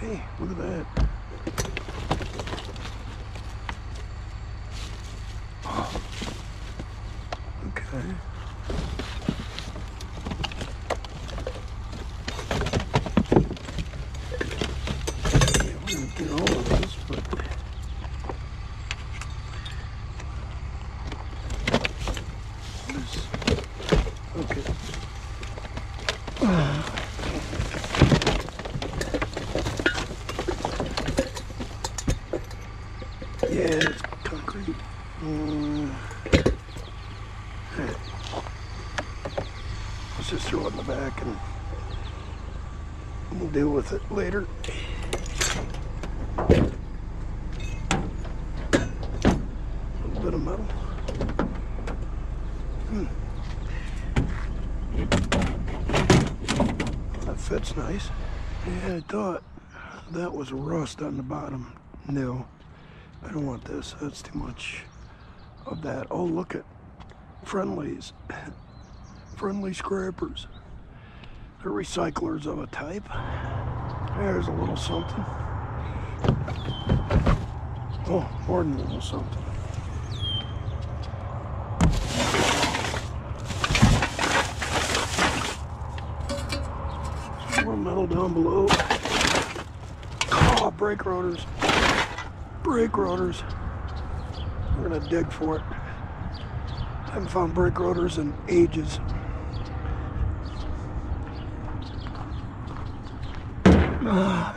Hey, look at that. Oh. Okay. Let's just throw it in the back and we'll deal with it later. A little bit of metal. That fits nice. Yeah, I thought that was rust on the bottom. No, I don't want this. That's too much of that. Oh, look at Friendly's. Friendly Scrappers. They're recyclers of a type. There's a little something. Oh, more than a little something. Some more metal down below. Oh, brake rotors. Brake rotors. We're gonna dig for it. I haven't found brake rotors in ages. Oh,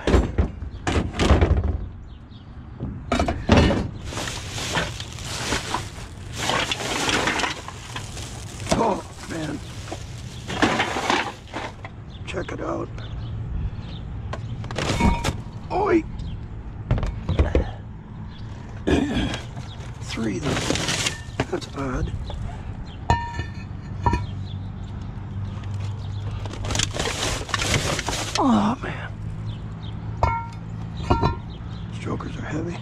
man. Check it out. Oi! Three of them. That's odd. Oh, man. These jokers are heavy.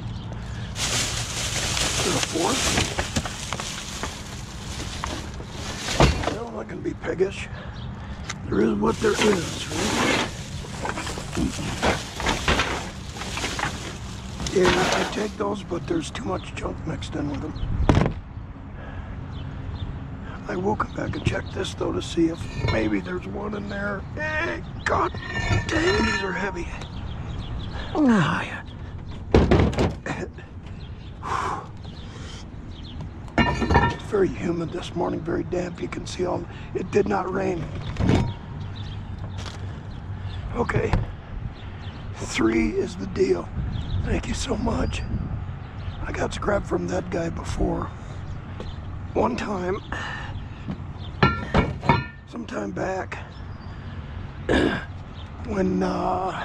Is it a fork? Well, I'm not going to be piggish. There is what there is, right? Yeah, I take those, but there's too much junk mixed in with them. I will come back and check this, though, to see if maybe there's one in there. Hey, God dang, these are heavy. Oh, yeah. It's very humid this morning, very damp. You can see all... It did not rain. Okay. Three is the deal. Thank you so much. I got scrap from that guy before. One time... sometime back when there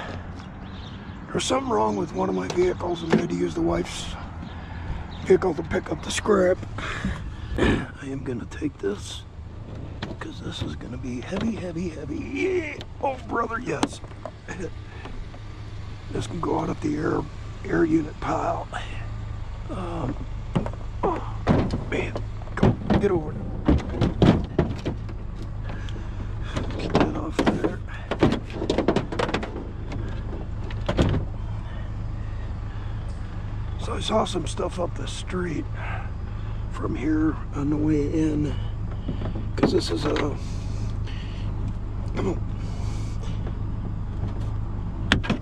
was something wrong with one of my vehicles and I had to use the wife's vehicle to pick up the scrap. I am going to take this because this is going to be heavy. Yeah. Oh, brother, yes. This can go out of the air unit pile. Oh, man, go get over there. So I saw some stuff up the street from here on the way in, because this is a,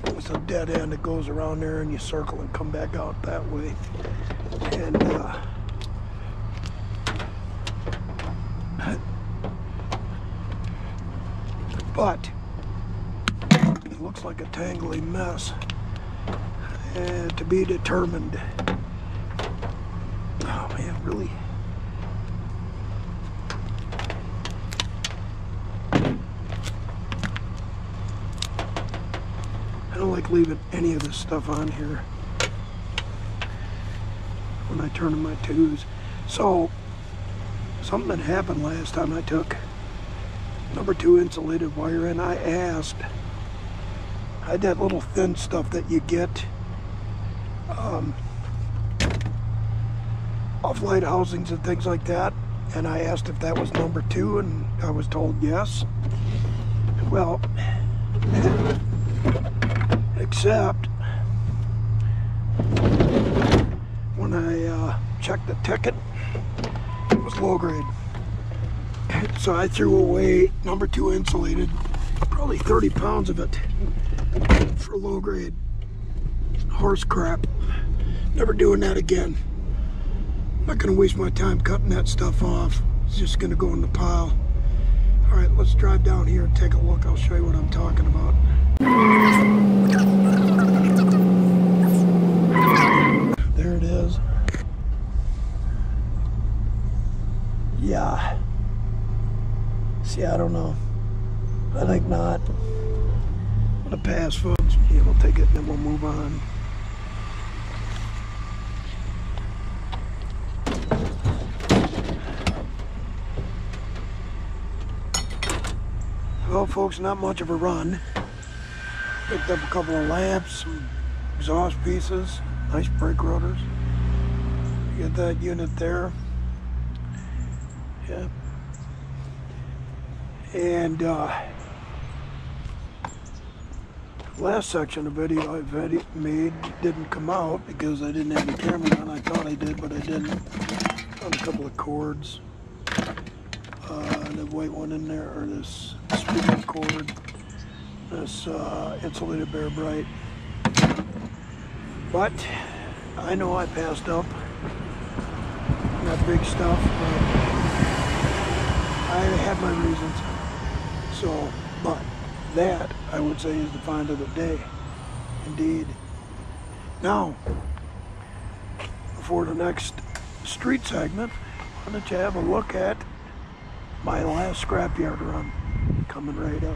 it's a dead end that goes around there and you circle and come back out that way. And but it looks like a tangly mess. To be determined. Oh man, really? I don't like leaving any of this stuff on here when I turn in my twos. So, something that happened last time I took #2 insulated wire and I asked, I had that little thin stuff that you get off-light housings and things like that, and I asked if that was #2 and I was told yes. Well, it Except when I checked the ticket, it was low grade. So I threw away #2 insulated, probably 30 pounds of it for low grade horse crap. Never doing that again. Not gonna waste my time cutting that stuff off. It's just gonna go in the pile. All right, let's drive down here and take a look. I'll show you what I'm talking about. There it is. Yeah. See, I don't know. I think not. I'm gonna pass, folks. Yeah, we'll take it and then we'll move on. Well, folks, not much of a run. Picked up a couple of lamps, some exhaust pieces, nice brake rotors. Get that unit there. Yeah. And last section of video I've made didn't come out because I didn't have the camera on. I thought I did, but I didn't. Found a couple of cords. The white one in there, or this speaker cord. This insulated Bear Bright. But I know I passed up that big stuff, but I had my reasons. So, but that, I would say, is the find of the day. Indeed. Now, before the next street segment, why don't you have a look at my last scrapyard run, coming right up.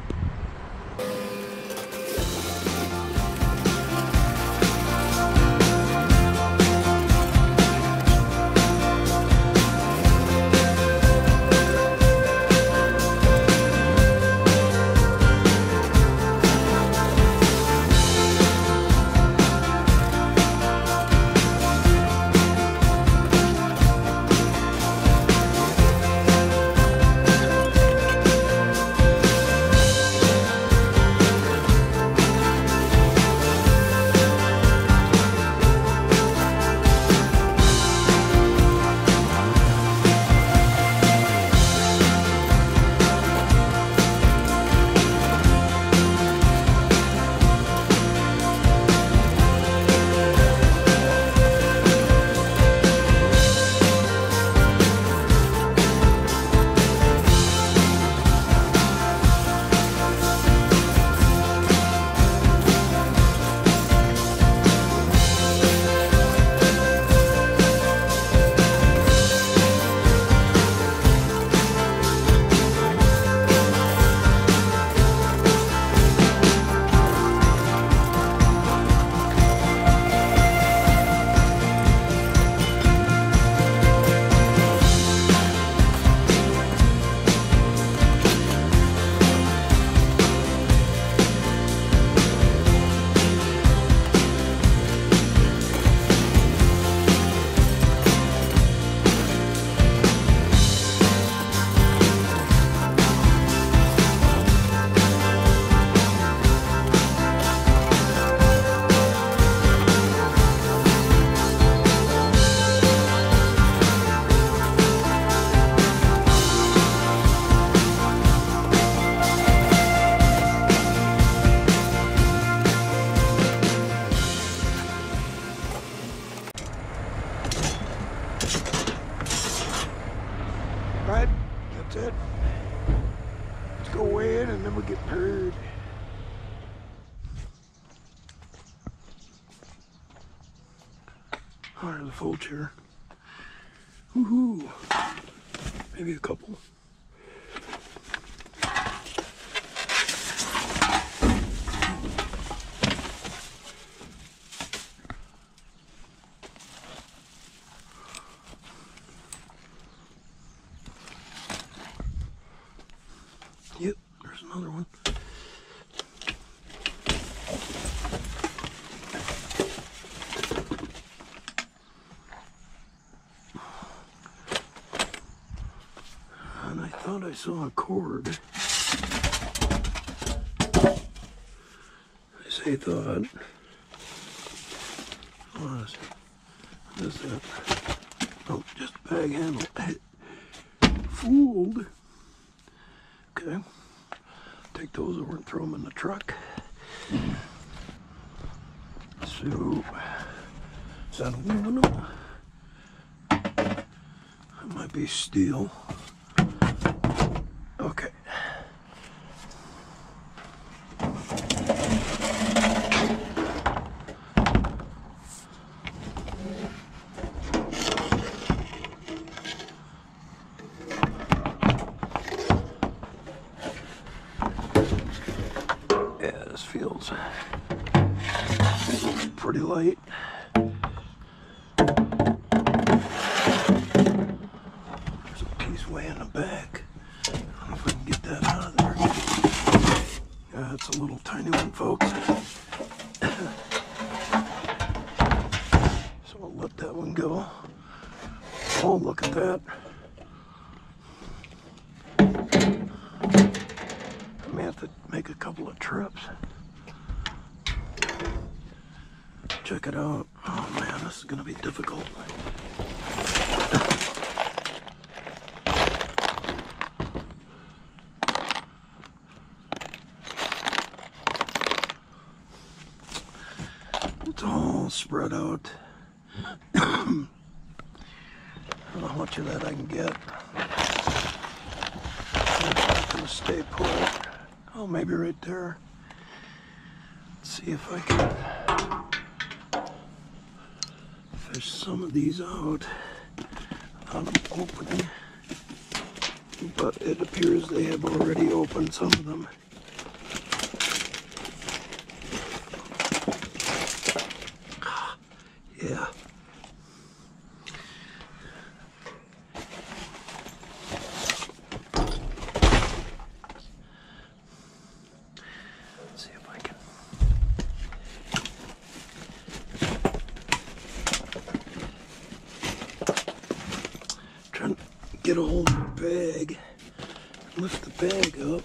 Full chair. Woohoo! Maybe a couple. Yep, there's another one. I saw a cord. I say he thought was this just bag handle. Fooled. Okay. Take those over and throw them in the truck. So is that aluminum? It might be steel. Okay. Yeah, this feels pretty light. Way in the back. I don't know if I can get that out of there. That's a little tiny one, folks. So I'll let that one go. Oh, look at that. I may have to make a couple of trips. Check it out. Oh man, this is going to be difficult. It's all spread out. I don't know how much of that I can get. I'm going to stay put. Oh, maybe right there. Let's see if I can fish some of these out without them opening. But it appears they have already opened some of them. Yeah. Let's see if I can. Trying to get a hold of the bag, lift the bag up.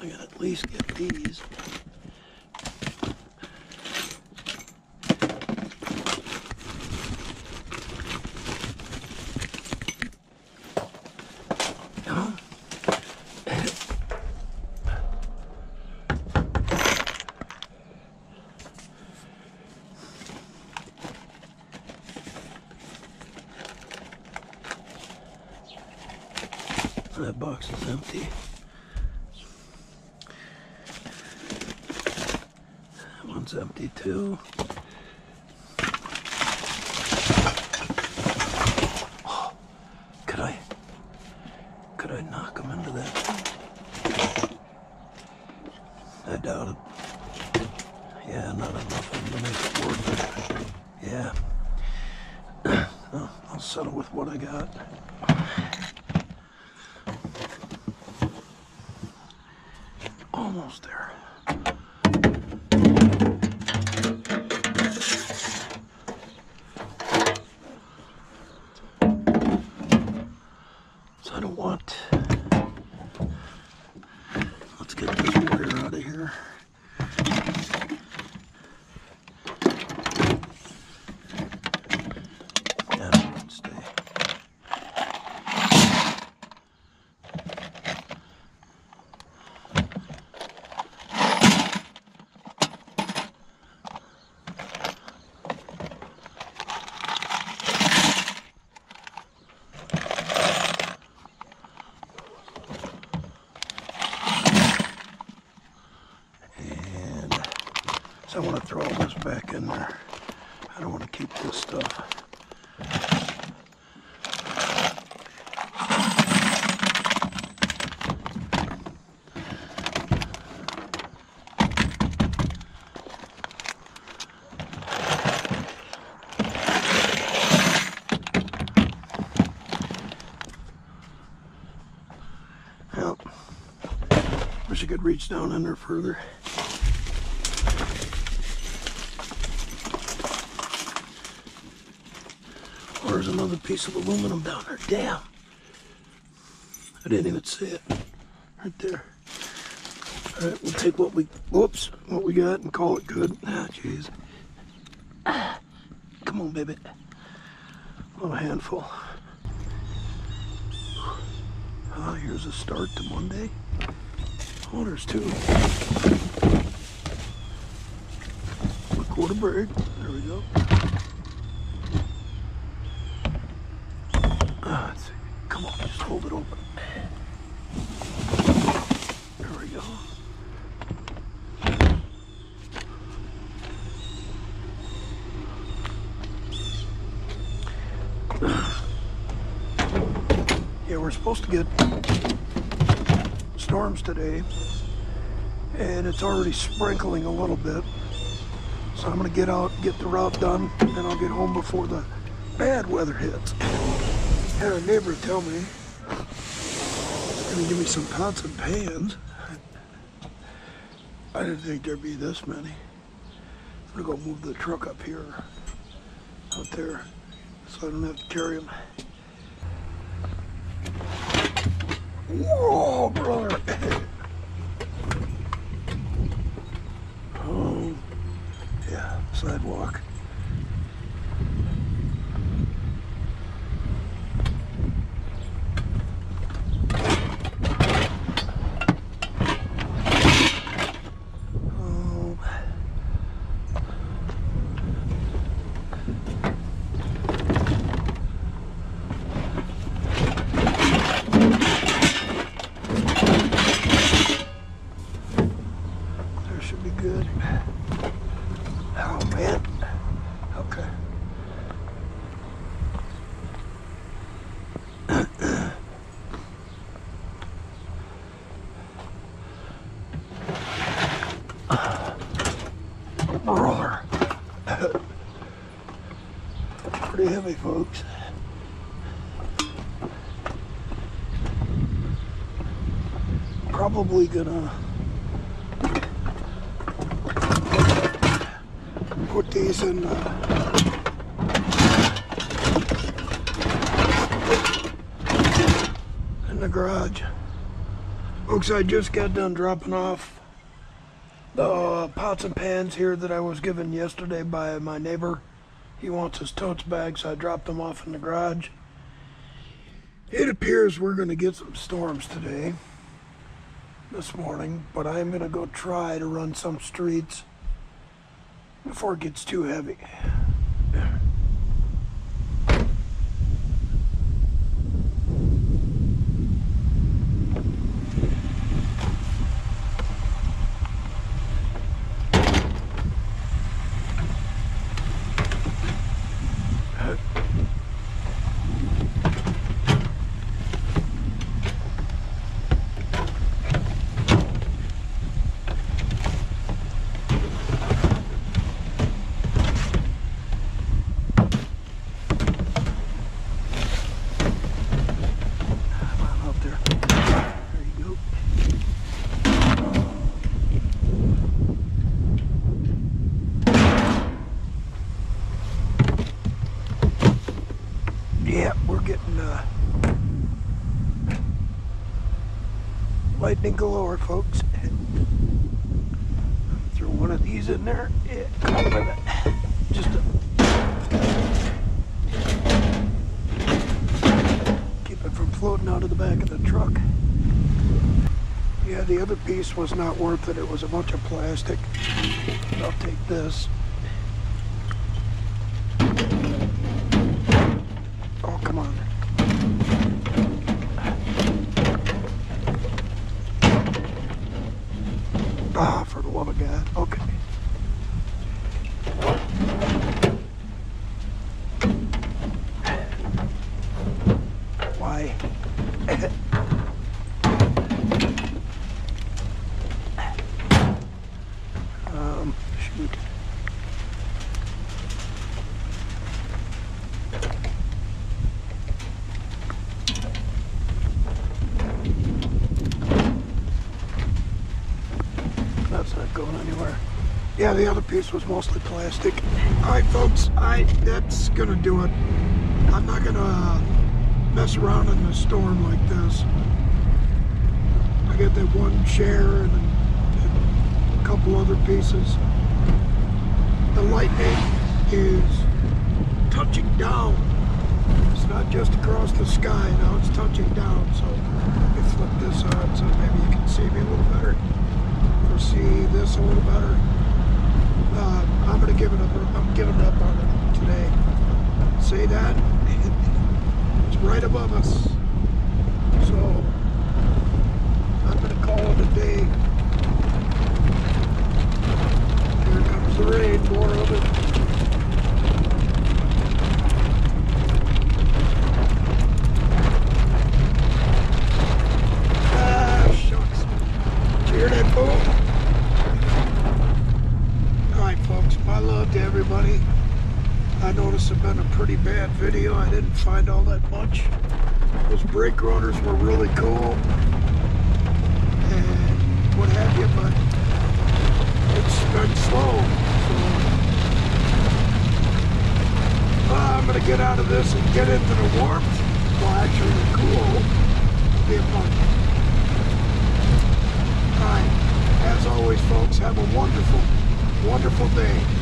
I gotta at least get these. That box is empty. That one's empty too. Oh, could I knock them into that? I doubt it. Yeah, not enough of them to make it work. Yeah. I'll settle with what I got. Almost there. So I don't want... Let's get this wire out of here. So I want to throw all this back in there. I don't want to keep this stuff. Well, wish I could reach down in there further. There's another piece of aluminum down there. Damn! I didn't even see it. Right there. All right, we'll take what we got and call it good. Ah, jeez. Come on, baby. A little handful. Ah, here's a start to Monday. Oh, there's two. A quarter bird. There we go. Let's see. Come on, just hold it open. There we go. Yeah, we're supposed to get storms today, and it's already sprinkling a little bit, so I'm gonna get out, get the route done, and I'll get home before the bad weather hits. Had a neighbor tell me he's gonna give me some pots and pans. I didn't think there'd be this many. I'm gonna go move the truck up here, out there, so I don't have to carry them. Whoa, brother! Oh, yeah, sidewalk. Brother. Pretty heavy, folks. Probably gonna put these in the garage. Folks, I just got done dropping off the pots and pans here that I was given yesterday by my neighbor. He wants his totes back, so I dropped them off in the garage. It appears we're going to get some storms today, this morning, but I'm going to go try to run some streets before it gets too heavy. Lightning galore, folks. Throw one of these in there. Yeah, come on, baby. Just keep it from floating out of the back of the truck. Yeah, the other piece was not worth it. It was a bunch of plastic. I'll take this. Oh, come on. Ah, for the love of God. Okay. Why? Shoot. Yeah, the other piece was mostly plastic. Alright folks, that's gonna do it. I'm not gonna mess around in a storm like this. I got that one share and favorite pieces. The Lightning is touching down. It's not just across the sky, now it's touching down. So let me flip this on so maybe you can see me a little better. Or see this a little better. I'm gonna give it up. I'm giving up on it today. See that? It's right above us. So I'm gonna call it a day. Here comes the rain, more of it. Ah, shucks. Did you hear that boom? My love to everybody. I noticed it's been a pretty bad video. I didn't find all that much. Those brake rotors were really cool and what have you, but it's been slow. So I'm gonna get out of this and get into the warmth. Well, actually the cool. The apartment. Alright, as always folks, have a wonderful, wonderful day.